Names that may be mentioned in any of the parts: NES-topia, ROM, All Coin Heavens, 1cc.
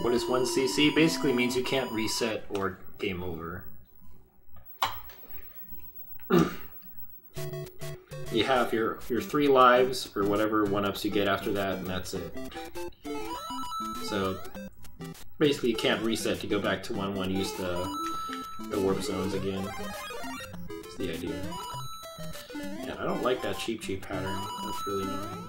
What is 1cc? Basically means you can't reset or game over. You have your 3 lives or whatever one-ups you get after that, and that's it. So basically you can't reset to go back to 1-1, use the warp zones again. That's the idea. And I don't like that cheap pattern. That's really annoying.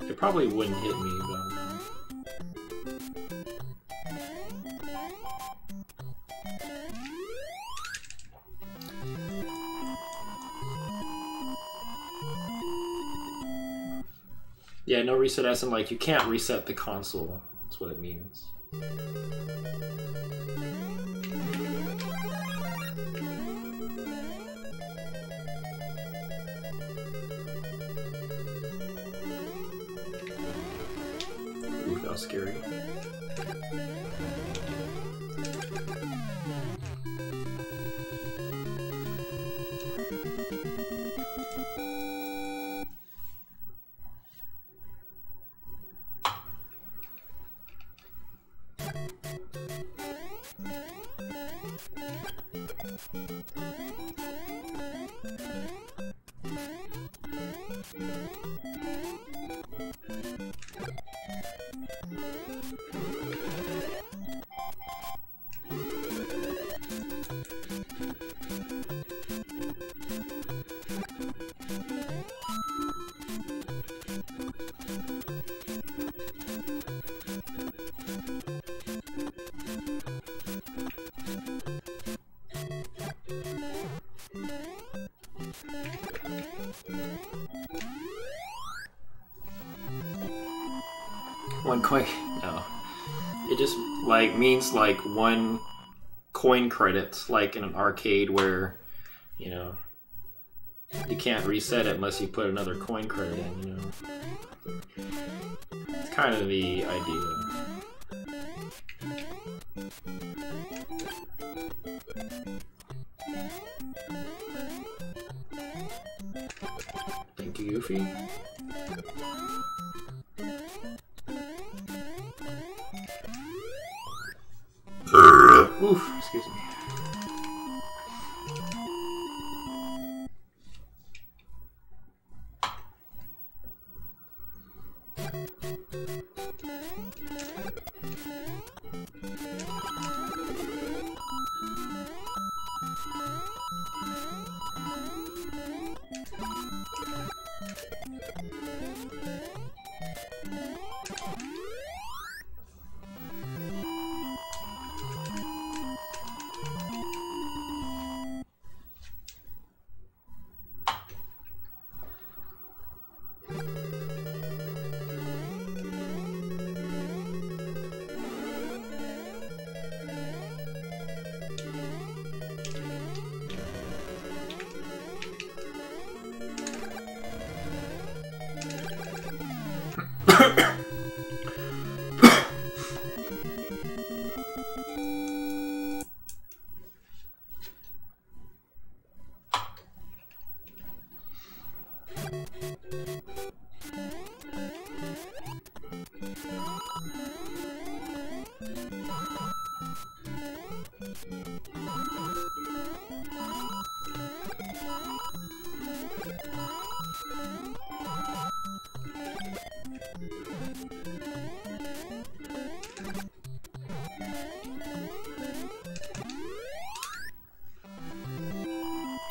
It probably wouldn't hit me, but... yeah, no reset as in like you can't reset the console. That's what it means. Ooh, that was scary. One coin? No. It just like means like 1 coin credit, like in an arcade where, you know, you can't reset it unless you put another coin credit in, you know. It's kind of the idea. Thank you, Goofy. Oof, excuse me.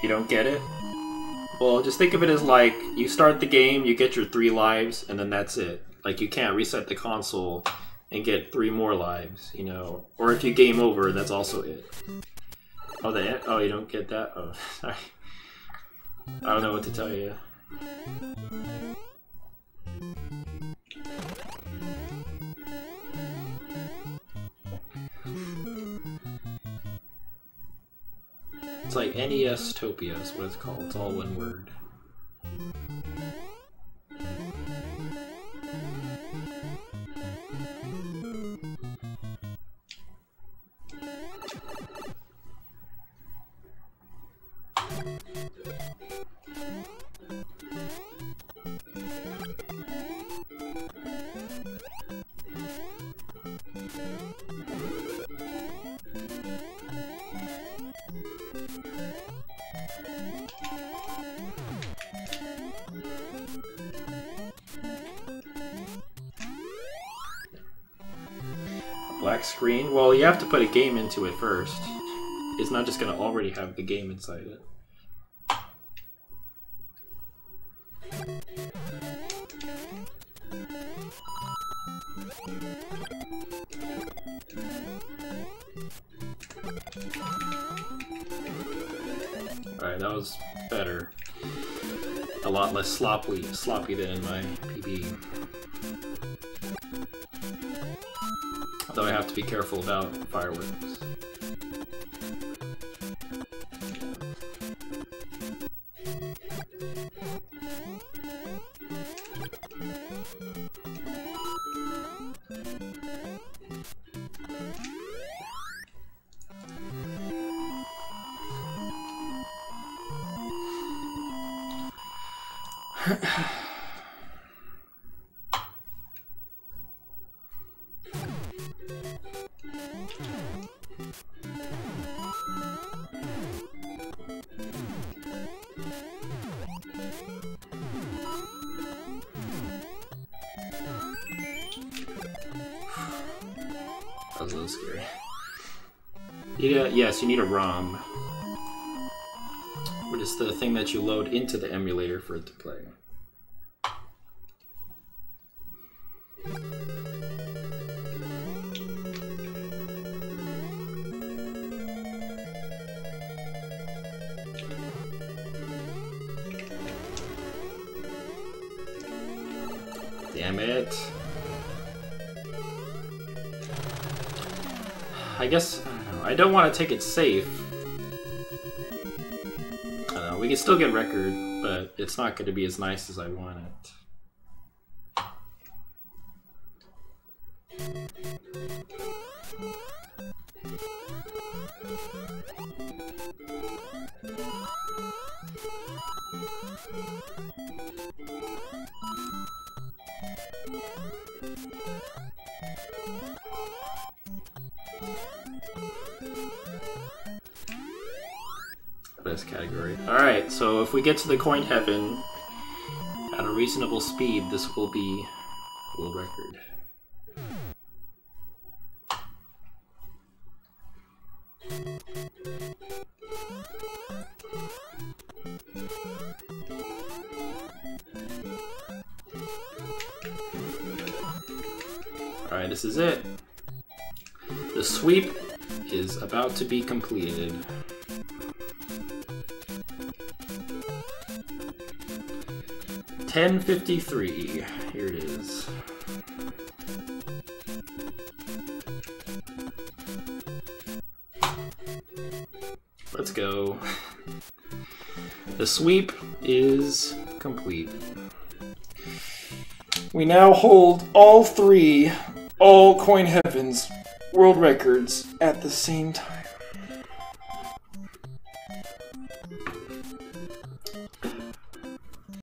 You don't get it? Well, just think of it as like, you start the game, you get your 3 lives, and then that's it. Like, you can't reset the console and get 3 more lives, you know? Or if you game over, that's also it. Oh, oh, you don't get that? Oh, sorry. I don't know what to tell you. It's like NES-topia is what it's called. It's all one word. Screen. Well, you have to put a game into it first. It's not just gonna already have the game inside it. Alright, that was better. A lot less sloppy than in my PB. Though I have to be careful about fireworks. Yes, you need a ROM, which is the thing that you load into the emulator for it to play. Damn it. I guess... I don't want to take it safe. I don't know, we can still get record, but it's not going to be as nice as I want it. Category. Alright, so if we get to the coin heaven at a reasonable speed, this will be a world record. Alright, this is it. The sweep is about to be completed. $10.53. Here it is. Let's go. The sweep is complete. We now hold all three All Coin Heavens world records at the same time.